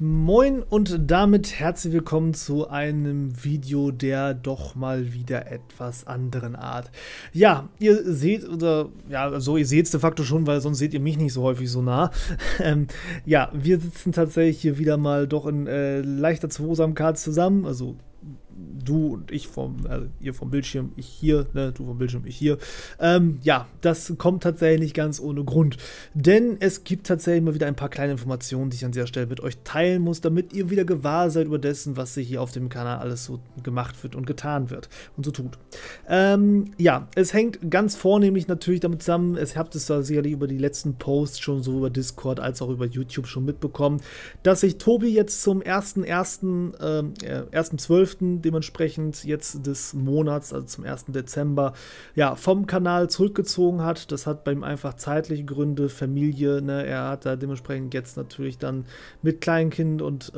Moin und damit herzlich willkommen zu einem Video der doch mal wieder etwas anderen Art. Ja, ihr seht, oder ja, also ihr seht es de facto schon, weil sonst seht ihr mich nicht so häufig so nah. Ja, wir sitzen tatsächlich hier wieder mal doch in leichter Zweisamkeit zusammen, also du und ich also ihr vom Bildschirm, ich hier, ne, du vom Bildschirm, ich hier. Ja, das kommt tatsächlich nicht ganz ohne Grund, denn es gibt tatsächlich mal wieder ein paar kleine Informationen, die ich an dieser Stelle mit euch teilen muss, damit ihr wieder gewahr seid über dessen, was sich hier auf dem Kanal alles so gemacht wird und getan wird und so tut. Ja, es hängt ganz vornehmlich natürlich damit zusammen, ihr habt es da sicherlich über die letzten Posts schon so über Discord als auch über YouTube schon mitbekommen, dass sich Tobi jetzt zum 1.12. dementsprechend jetzt des Monats, also zum 1. Dezember, ja, vom Kanal zurückgezogen hat. Das hat bei ihm einfach zeitliche Gründe, Familie, ne, er hat da dementsprechend jetzt natürlich dann mit Kleinkind und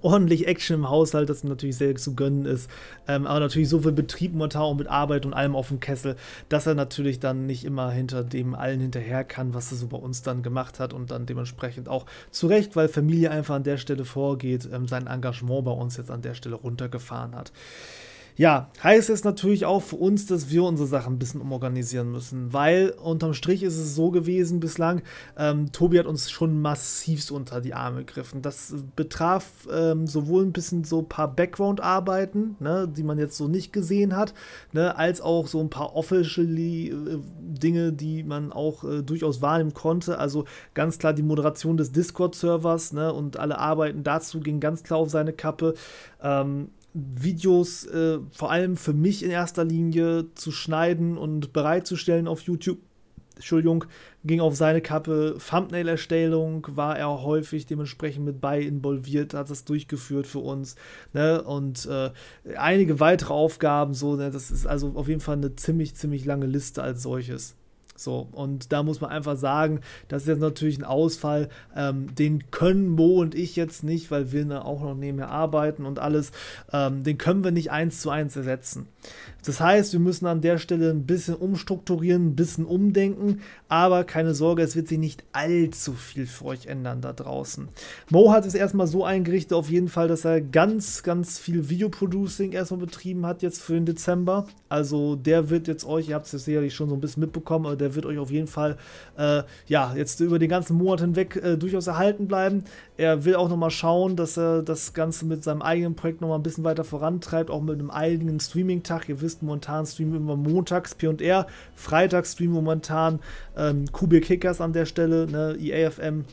ordentlich Action im Haushalt, das natürlich sehr zu gönnen ist, aber natürlich so viel Betrieb momentan und mit Arbeit und allem auf dem Kessel, dass er natürlich dann nicht immer hinter dem allen hinterher kann, was er so bei uns dann gemacht hat und dann dementsprechend auch zu Recht, weil Familie einfach an der Stelle vorgeht, sein Engagement bei uns jetzt an der Stelle runtergefahren hat. Ja, heißt es natürlich auch für uns, dass wir unsere Sachen ein bisschen umorganisieren müssen, weil unterm Strich ist es so gewesen bislang, Tobi hat uns schon massivst unter die Arme gegriffen. Das betraf sowohl ein bisschen so ein paar Background-Arbeiten, ne, die man jetzt so nicht gesehen hat, ne, als auch so ein paar Officially-Dinge, die man auch durchaus wahrnehmen konnte. Also ganz klar die Moderation des Discord-Servers, ne, und alle Arbeiten dazu gingen ganz klar auf seine Kappe. Videos vor allem für mich in erster Linie zu schneiden und bereitzustellen auf YouTube, Entschuldigung, ging auf seine Kappe. Thumbnail-Erstellung war er häufig dementsprechend mit bei involviert, hat das durchgeführt für uns, ne? Und einige weitere Aufgaben, so, ne? Das ist also auf jeden Fall eine ziemlich lange Liste als solches. So, und da muss man einfach sagen, das ist jetzt natürlich ein Ausfall, den können Mo und ich jetzt nicht, weil wir da auch noch nebenher arbeiten und alles, den können wir nicht 1:1 ersetzen. Das heißt, wir müssen an der Stelle ein bisschen umstrukturieren, ein bisschen umdenken, aber keine Sorge, es wird sich nicht allzu viel für euch ändern da draußen. Mo hat es erstmal so eingerichtet, auf jeden Fall, dass er ganz viel Videoproducing erstmal betrieben hat jetzt für den Dezember. Also der wird jetzt euch, ihr habt es jetzt sicherlich schon so ein bisschen mitbekommen, aber der wird euch auf jeden Fall ja, jetzt über den ganzen Monat hinweg durchaus erhalten bleiben. Er will auch nochmal schauen, dass er das Ganze mit seinem eigenen Projekt nochmal ein bisschen weiter vorantreibt, auch mit einem eigenen Streaming-Tag. Ihr wisst, momentan streamen immer montags P&R, freitags streamen momentan QB Kickers an der Stelle, ne, EAFM.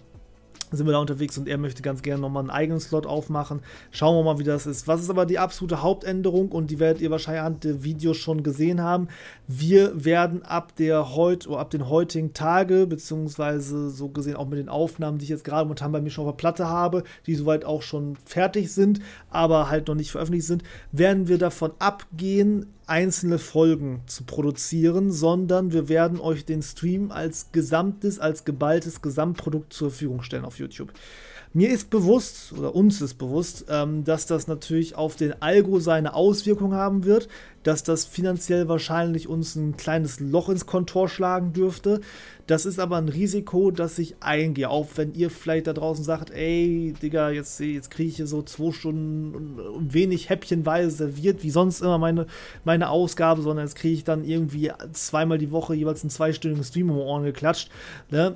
Sind wir da unterwegs und er möchte ganz gerne nochmal einen eigenen Slot aufmachen. Schauen wir mal, wie das ist. Was ist aber die absolute Hauptänderung und die werdet ihr wahrscheinlich anhand der Videos schon gesehen haben. Wir werden ab den heutigen Tage, beziehungsweise so gesehen auch mit den Aufnahmen, die ich jetzt gerade momentan bei mir schon auf der Platte habe, die soweit auch schon fertig sind, aber halt noch nicht veröffentlicht sind, werden wir davon abgehen, einzelne Folgen zu produzieren, sondern wir werden euch den Stream als gesamtes, als geballtes Gesamtprodukt zur Verfügung stellen auf YouTube. Mir ist bewusst, oder uns ist bewusst, dass das natürlich auf den Algo seine Auswirkung haben wird, dass das finanziell wahrscheinlich uns ein kleines Loch ins Kontor schlagen dürfte. Das ist aber ein Risiko, das ich eingehe, auch wenn ihr vielleicht da draußen sagt, ey, Digga, jetzt kriege ich hier so 2 Stunden und wenig häppchenweise serviert, wie sonst immer meine Ausgabe, sondern jetzt kriege ich dann irgendwie 2-mal die Woche jeweils einen 2-stündigen Stream um die Ohren geklatscht, ne?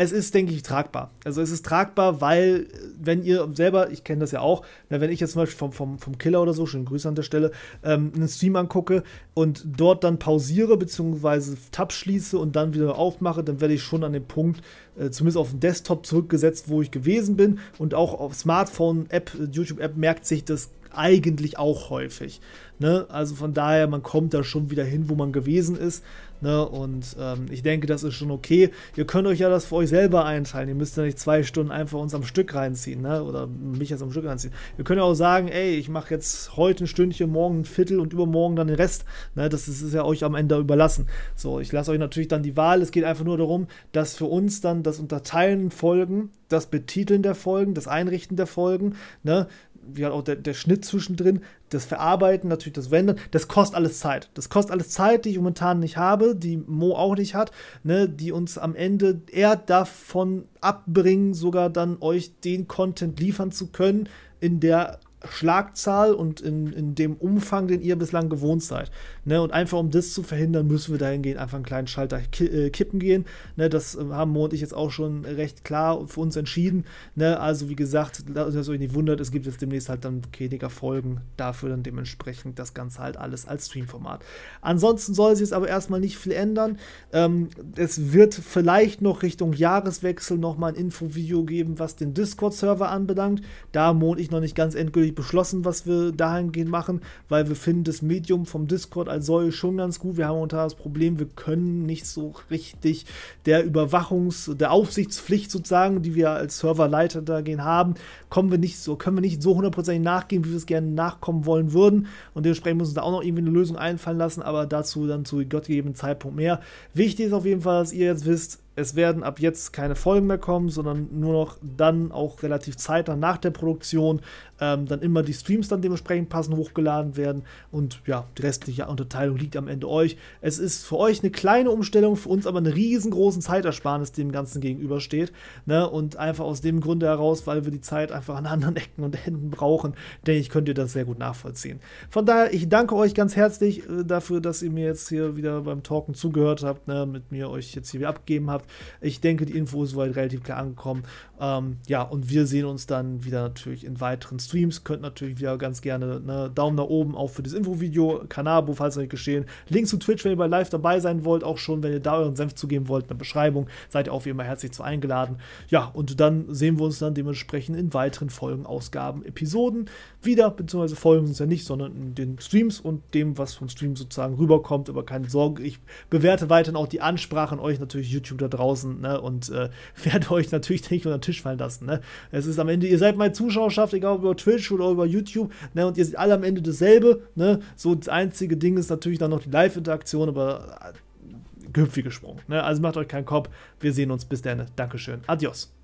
Es ist, denke ich, tragbar. Also es ist tragbar, weil wenn ihr selber, ich kenne das ja auch, na, wenn ich jetzt zum Beispiel vom Killer oder so, schönen Grüße an der Stelle, einen Stream angucke und dort dann pausiere bzw. Tab schließe und dann wieder aufmache, dann werde ich schon an den Punkt, zumindest auf den Desktop zurückgesetzt, wo ich gewesen bin, und auch auf Smartphone-App, YouTube-App merkt sich das eigentlich auch häufig, ne? Also von daher, man kommt da schon wieder hin, wo man gewesen ist, ne? Und ich denke, das ist schon okay. Ihr könnt euch ja das für euch selber einteilen. Ihr müsst ja nicht 2 Stunden einfach uns am Stück reinziehen, ne? Oder mich jetzt am Stück reinziehen. Ihr könnt ja auch sagen, ey, ich mache jetzt heute ein Stündchen, morgen ein Viertel und übermorgen dann den Rest, ne? Das ist ja euch am Ende überlassen. So, ich lasse euch natürlich dann die Wahl. Es geht einfach nur darum, dass für uns dann das Unterteilen Folgen, das Betiteln der Folgen, das Einrichten der Folgen, ne? wie halt auch der Schnitt zwischendrin, das Verarbeiten, natürlich das Wenden, das kostet alles Zeit. Das kostet alles Zeit, die ich momentan nicht habe, die Mo auch nicht hat, ne, die uns am Ende eher davon abbringen, sogar dann euch den Content liefern zu können in der Schlagzahl und in dem Umfang, den ihr bislang gewohnt seid. Ne, und einfach um das zu verhindern, müssen wir dahingehend einfach einen kleinen Schalter kippen gehen. Ne, das haben Mo und ich jetzt auch schon recht klar für uns entschieden. Ne, also wie gesagt, dass ihr euch nicht wundert, es gibt jetzt demnächst halt dann weniger Folgen, dafür dann dementsprechend das Ganze halt alles als Streamformat. Ansonsten soll sich jetzt aber erstmal nicht viel ändern. Es wird vielleicht noch Richtung Jahreswechsel nochmal ein Infovideo geben, was den Discord-Server anbelangt. Da Mo und ich noch nicht ganz endgültig beschlossen, was wir dahingehend machen, weil wir finden das Medium vom Discord als solches schon ganz gut. Wir haben momentan das Problem, wir können nicht so richtig der Aufsichtspflicht sozusagen, die wir als Serverleiter dagegen haben, können wir nicht so hundertprozentig nachgehen, wie wir es gerne nachkommen wollen würden, und dementsprechend muss uns da auch noch irgendwie eine Lösung einfallen lassen, aber dazu dann zu gottgegebenem Zeitpunkt mehr. Wichtig ist auf jeden Fall, dass ihr jetzt wisst, es werden ab jetzt keine Folgen mehr kommen, sondern nur noch dann auch relativ zeitnah nach der Produktion dann immer die Streams dann dementsprechend passend hochgeladen werden. Und ja, die restliche Unterteilung liegt am Ende euch. Es ist für euch eine kleine Umstellung, für uns aber eine riesengroße Zeitersparnis, die dem Ganzen gegenübersteht. Ne? Und einfach aus dem Grunde heraus, weil wir die Zeit einfach an anderen Ecken und Enden brauchen, denke ich, könnt ihr das sehr gut nachvollziehen. Von daher, ich danke euch ganz herzlich dafür, dass ihr mir jetzt hier wieder beim Talken zugehört habt, ne? Mit mir euch jetzt hier wieder abgegeben habt. Ich denke, die Info ist soweit relativ klar angekommen. Ja, und wir sehen uns dann wieder natürlich in weiteren Streams. Könnt natürlich wieder ganz gerne, ne, Daumen nach oben auch für das Infovideo, Kanabo, falls noch nicht geschehen. Links zu Twitch, wenn ihr bei Live dabei sein wollt, auch schon, wenn ihr da euren Senf zugeben wollt, eine Beschreibung, seid ihr auf jeden Fall herzlich zu eingeladen. Ja, und dann sehen wir uns dann dementsprechend in weiteren Folgen, Ausgaben, Episoden wieder, beziehungsweise Folgen sind es ja nicht, sondern in den Streams und dem, was vom Stream sozusagen rüberkommt. Aber keine Sorge, ich bewerte weiterhin auch die Ansprache an euch, natürlich YouTube da draußen, ne, und werde euch natürlich nicht unter den Tisch fallen lassen. Ne. Es ist am Ende, ihr seid meine Zuschauerschaft, egal ob über Twitch oder über YouTube, ne, und ihr seht alle am Ende dasselbe. Ne. So das einzige Ding ist natürlich dann noch die Live-Interaktion, aber gehüpft wie gesprungen. Ne. Also macht euch keinen Kopf. Wir sehen uns. Bis dann. Dankeschön. Adios.